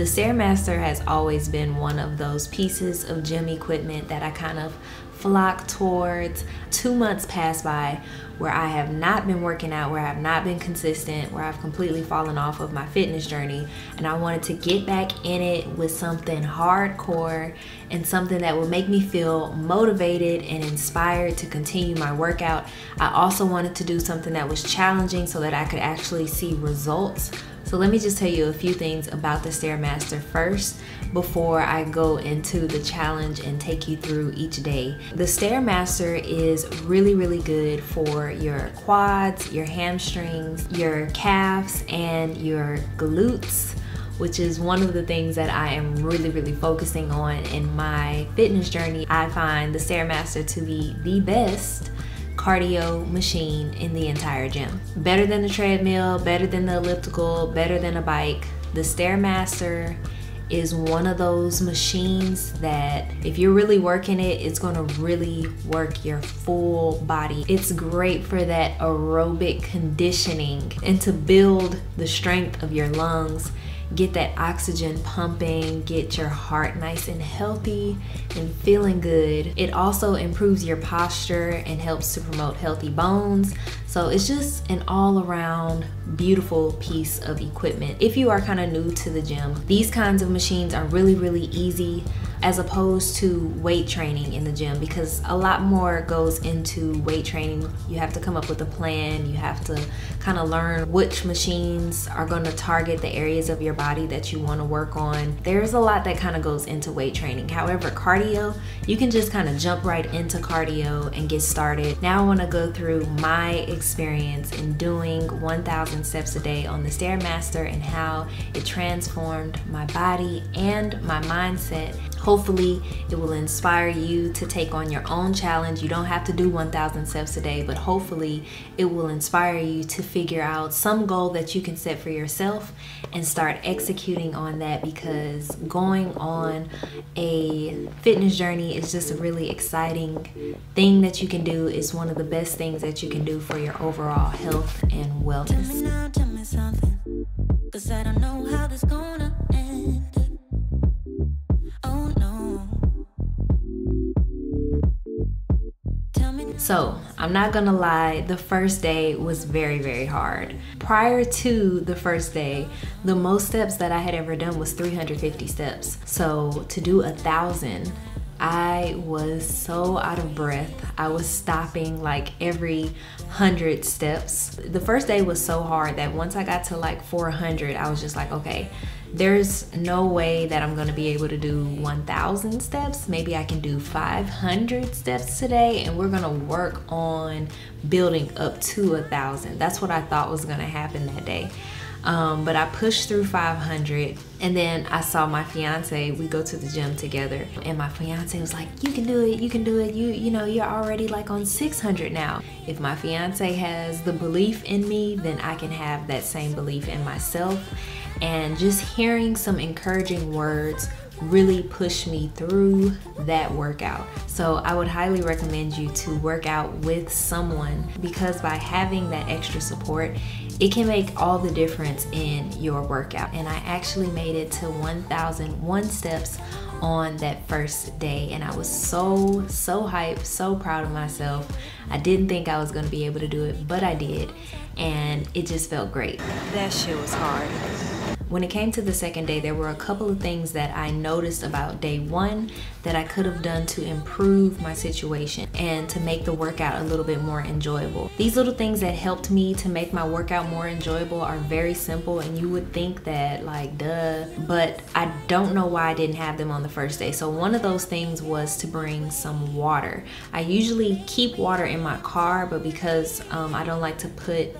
The StairMaster has always been one of those pieces of gym equipment that I kind of flock towards. 2 months passed by where I have not been working out, where I have not been consistent, where I've completely fallen off of my fitness journey, and I wanted to get back in it with something hardcore and something that would make me feel motivated and inspired to continue my workout. I also wanted to do something that was challenging so that I could actually see results. So let me just tell you a few things about the StairMaster first before I go into the challenge and take you through each day. The StairMaster is really good for your quads, your hamstrings, your calves, and your glutes, which is one of the things that I am really focusing on in my fitness journey. I find the StairMaster to be the best cardio machine in the entire gym. Better than the treadmill, better than the elliptical, better than a bike. The StairMaster is one of those machines that if you're really working it, it's gonna really work your full body. It's great for that aerobic conditioning and to build the strength of your lungs, get that oxygen pumping, get your heart nice and healthy and feeling good. It also improves your posture and helps to promote healthy bones. So it's just an all-around beautiful piece of equipment. If you are kind of new to the gym, these kinds of machines are really easy as opposed to weight training in the gym, because a lot more goes into weight training. You have to come up with a plan. You have to kind of learn which machines are going to target the areas of your body that you want to work on. There's a lot that kind of goes into weight training. However, cardio, you can just kind of jump right into cardio and get started. Now I want to go through my experience in doing 1,000 steps a day on the StairMaster and how it transformed my body and my mindset. Hopefully it will inspire you to take on your own challenge. You don't have to do 1,000 steps a day, but hopefully it will inspire you to figure out some goal that you can set for yourself and start executing on that, because going on a fitness journey is just a really exciting thing that you can do. It's one of the best things that you can do for your overall health and wellness. Tell me now, tell me something, 'cause I don't know how this gonna end. So I'm not gonna lie, the first day was very hard. Prior to the first day, the most steps that I had ever done was 350 steps. So to do 1,000, I was so out of breath. I was stopping like every 100 steps. The first day was so hard that once I got to like 400, I was just like, okay, there's no way that I'm gonna be able to do 1,000 steps. Maybe I can do 500 steps today, and we're gonna work on building up to 1,000. That's what I thought was gonna happen that day. But I pushed through 500, and then I saw my fiance. We go to the gym together, and my fiance was like, "You can do it, you can do it. You know, you're already like on 600 now." If my fiance has the belief in me, then I can have that same belief in myself. And just hearing some encouraging words really pushed me through that workout. So I would highly recommend you to work out with someone, because by having that extra support, it can make all the difference in your workout. And I actually made it to 1,001 steps on that first day, and I was so hyped, so proud of myself. I didn't think I was gonna be able to do it, but I did, and it just felt great. That shit was hard. When it came to the second day, there were a couple of things that I noticed about day one that I could have done to improve my situation and to make the workout a little bit more enjoyable. These little things that helped me to make my workout more enjoyable are very simple, and you would think that like, duh, but I don't know why I didn't have them on the first day. So one of those things was to bring some water. I usually keep water in my car, but because I don't like to put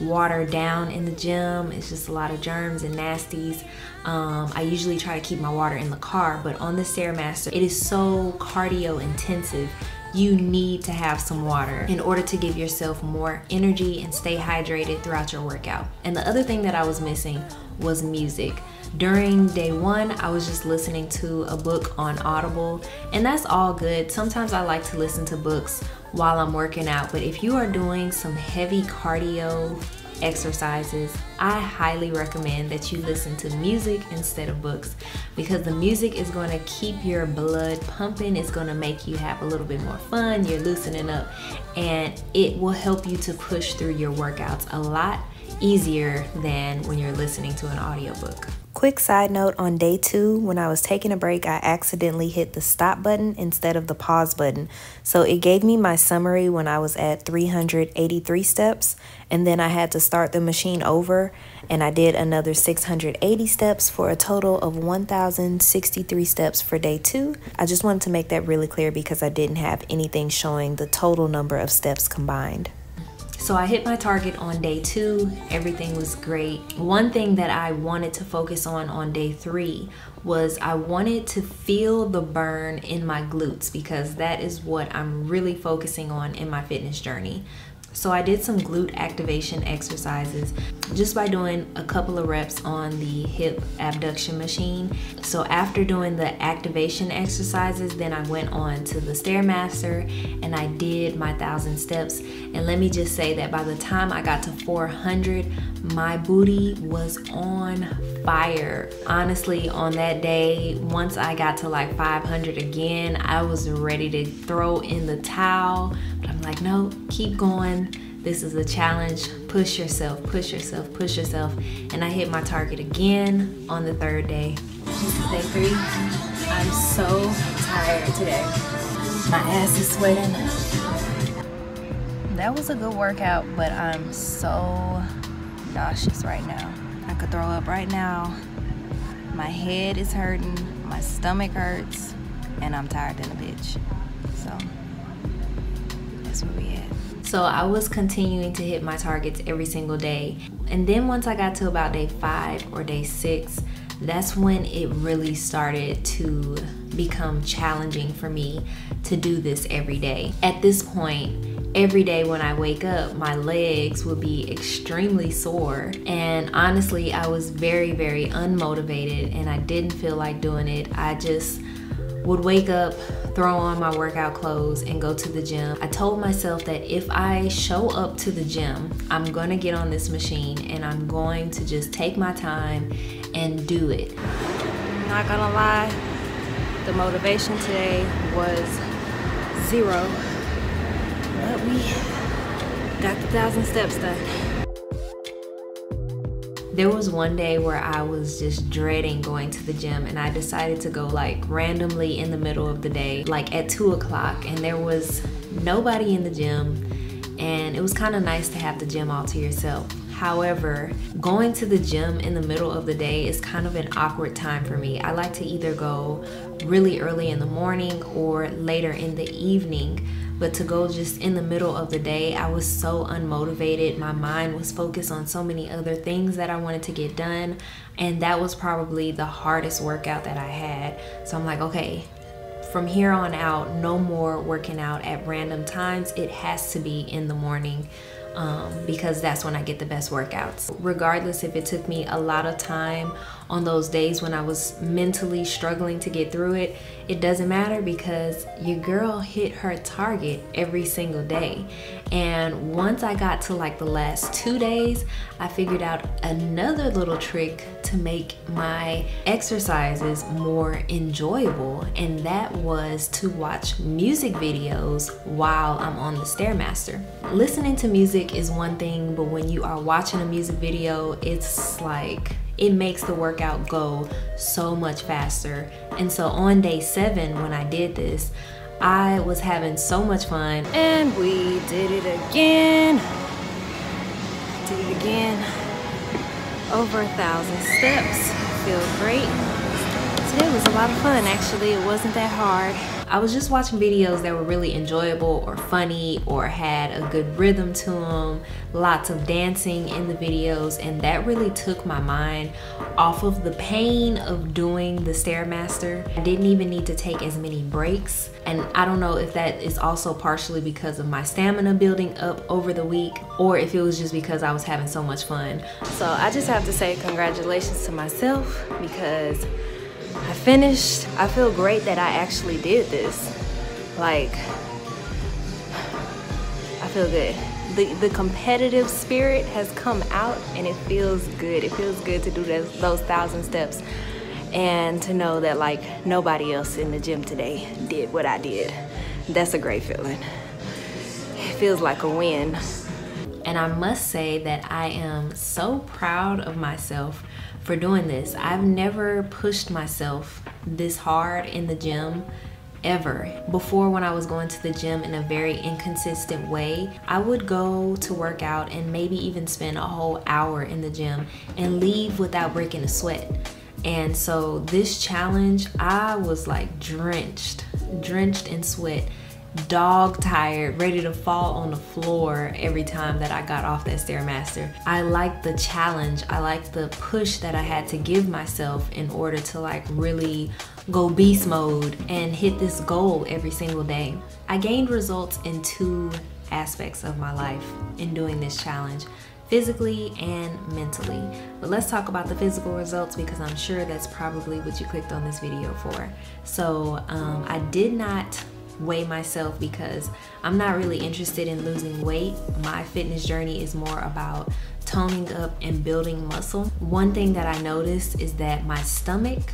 water down in the gym, it's just a lot of germs and nasties. I usually try to keep my water in the car, but on the StairMaster, it is so cardio intensive. You need to have some water in order to give yourself more energy and stay hydrated throughout your workout. And the other thing that I was missing was music. During day one, I was just listening to a book on Audible, and that's all good. Sometimes I like to listen to books while I'm working out, but if you are doing some heavy cardio exercises, I highly recommend that you listen to music instead of books, because the music is going to keep your blood pumping. It's going to make you have a little bit more fun. You're loosening up, and it will help you to push through your workouts a lot easier than when you're listening to an audiobook. Quick side note, on day 2, when I was taking a break, I accidentally hit the stop button instead of the pause button. So it gave me my summary when I was at 383 steps, and then I had to start the machine over, and I did another 680 steps for a total of 1,063 steps for day 2. I just wanted to make that really clear because I didn't have anything showing the total number of steps combined. So I hit my target on day 2, everything was great. One thing that I wanted to focus on day 3 was I wanted to feel the burn in my glutes, because that is what I'm really focusing on in my fitness journey. So I did some glute activation exercises just by doing a couple of reps on the hip abduction machine. So after doing the activation exercises, then I went on to the StairMaster and I did my 1,000 steps. And let me just say that by the time I got to 400, my booty was on fire. Honestly, on that day, once I got to like 500 again, I was ready to throw in the towel. But I'm like, no, keep going. This is a challenge. Push yourself, push yourself, push yourself. And I hit my target again on the 3rd day. This is day 3. I'm so tired today. My ass is sweating. That was a good workout, but I'm so nauseous right now. I could throw up right now. My head is hurting, my stomach hurts, and I'm tired than a bitch. So that's where we at. So I was continuing to hit my targets every single day. And then once I got to about day 5 or day 6, that's when it really started to become challenging for me to do this every day. At this point, every day when I wake up, my legs would be extremely sore. And honestly, I was very, very unmotivated and I didn't feel like doing it. I just would wake up, throw on my workout clothes and go to the gym. I told myself that if I show up to the gym, I'm gonna get on this machine and I'm going to just take my time and do it. I'm not gonna lie, the motivation today was 0. But we got the 1,000 steps done. There was one day where I was just dreading going to the gym, and I decided to go like randomly in the middle of the day, like at 2 o'clock, and there was nobody in the gym, and it was kind of nice to have the gym all to yourself. However, going to the gym in the middle of the day is kind of an awkward time for me. I like to either go really early in the morning or later in the evening. But to go just in the middle of the day, I was so unmotivated. My mind was focused on so many other things that I wanted to get done. And that was probably the hardest workout that I had. So I'm like, okay, from here on out, no more working out at random times. It has to be in the morning. Because that's when I get the best workouts. Regardless if it took me a lot of time on those days when I was mentally struggling to get through it, it doesn't matter because your girl hit her target every single day. And once I got to like the last 2 days, I figured out another little trick to make my exercises more enjoyable, and that was to watch music videos while I'm on the StairMaster. Listening to music is one thing, but when you are watching a music video, it's like it makes the workout go so much faster. And so on day 7 when I did this, I was having so much fun, and we did it again. Did it again. Over 1,000 steps. Feel great. Today was a lot of fun, actually. It wasn't that hard. I was just watching videos that were really enjoyable or funny or had a good rhythm to them. Lots of dancing in the videos, and that really took my mind off of the pain of doing the StairMaster. I didn't even need to take as many breaks, and I don't know if that is also partially because of my stamina building up over the week or if it was just because I was having so much fun. So I just have to say congratulations to myself because I finished. I feel great that I actually did this. Like, I feel good. the competitive spirit has come out, and it feels good. It feels good to do those 1,000 steps and to know that like nobody else in the gym today did what I did. That's a great feeling. It feels like a win. And I must say that I am so proud of myself for doing this. I've never pushed myself this hard in the gym ever. Before, when I was going to the gym in a very inconsistent way, I would go to work out and maybe even spend a whole hour in the gym and leave without breaking a sweat. And so this challenge, I was like drenched in sweat, dog tired, ready to fall on the floor every time that I got off that StairMaster. I liked the challenge. I liked the push that I had to give myself in order to like really go beast mode and hit this goal every single day. I gained results in two aspects of my life in doing this challenge, physically and mentally. But let's talk about the physical results, because I'm sure that's probably what you clicked on this video for. So I did not weigh myself because I'm not really interested in losing weight. My fitness journey is more about toning up and building muscle. One thing that I noticed is that my stomach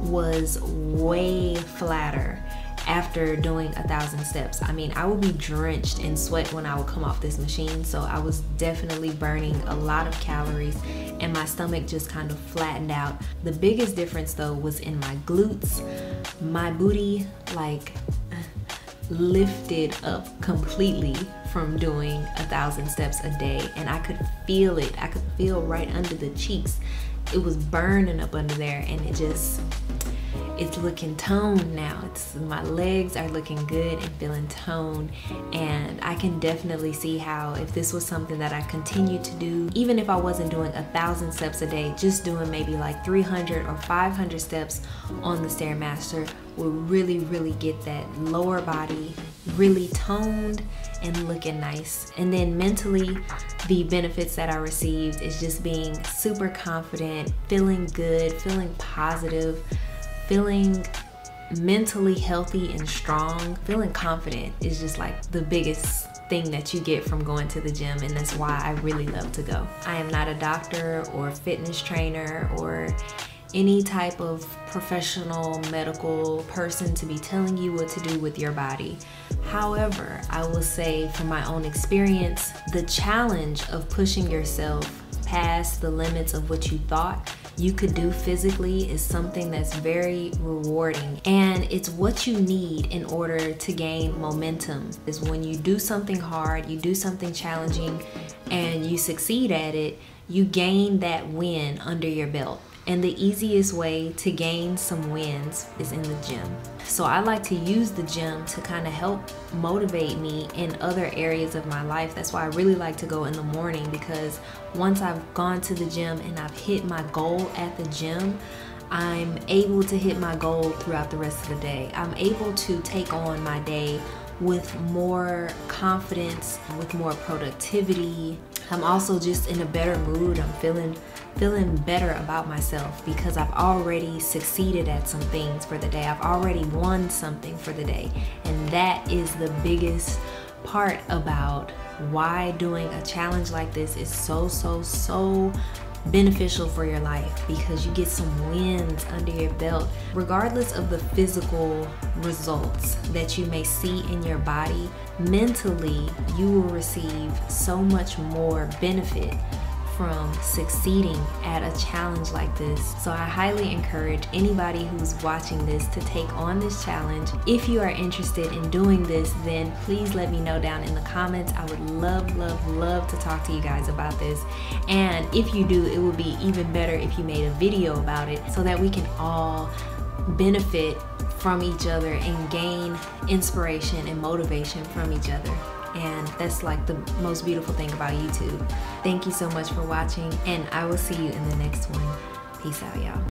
was way flatter after doing 1,000 steps. I mean, I would be drenched in sweat when I would come off this machine, so I was definitely burning a lot of calories and my stomach just kind of flattened out. The biggest difference though was in my glutes. My booty like lifted up completely from doing 1,000 steps a day, and I could feel it. I could feel right under the cheeks. It was burning up under there, and it just, it's looking toned now. It's, my legs are looking good and feeling toned, and I can definitely see how if this was something that I continued to do, even if I wasn't doing 1,000 steps a day, just doing maybe like 300 or 500 steps on the StairMaster will really get that lower body really toned and looking nice. And then mentally, the benefits that I received is just being super confident, feeling good, feeling positive, feeling mentally healthy and strong. Feeling confident is just like the biggest thing that you get from going to the gym, and that's why I really love to go. I am not a doctor or fitness trainer or any type of professional medical person to be telling you what to do with your body. However, I will say from my own experience, the challenge of pushing yourself past the limits of what you thought you could do physically is something that's very rewarding, and it's what you need in order to gain momentum. Is when you do something hard, you do something challenging, and you succeed at it, you gain that win under your belt. And the easiest way to gain some wins is in the gym. So I like to use the gym to kind of help motivate me in other areas of my life. That's why I really like to go in the morning, because once I've gone to the gym and I've hit my goal at the gym, I'm able to hit my goal throughout the rest of the day. I'm able to take on my day with more confidence, with more productivity. I'm also just in a better mood. I'm feeling better about myself because I've already succeeded at some things for the day. I've already won something for the day. And that is the biggest part about why doing a challenge like this is so beneficial for your life, because you get some wins under your belt. Regardless of the physical results that you may see in your body, mentally you will receive so much more benefit from succeeding at a challenge like this. So I highly encourage anybody who's watching this to take on this challenge. If you are interested in doing this, then please let me know down in the comments. I would love to talk to you guys about this. And if you do, it would be even better if you made a video about it so that we can all benefit from each other and gain inspiration and motivation from each other. And that's like the most beautiful thing about YouTube. Thank you so much for watching, and I will see you in the next one. Peace out, y'all.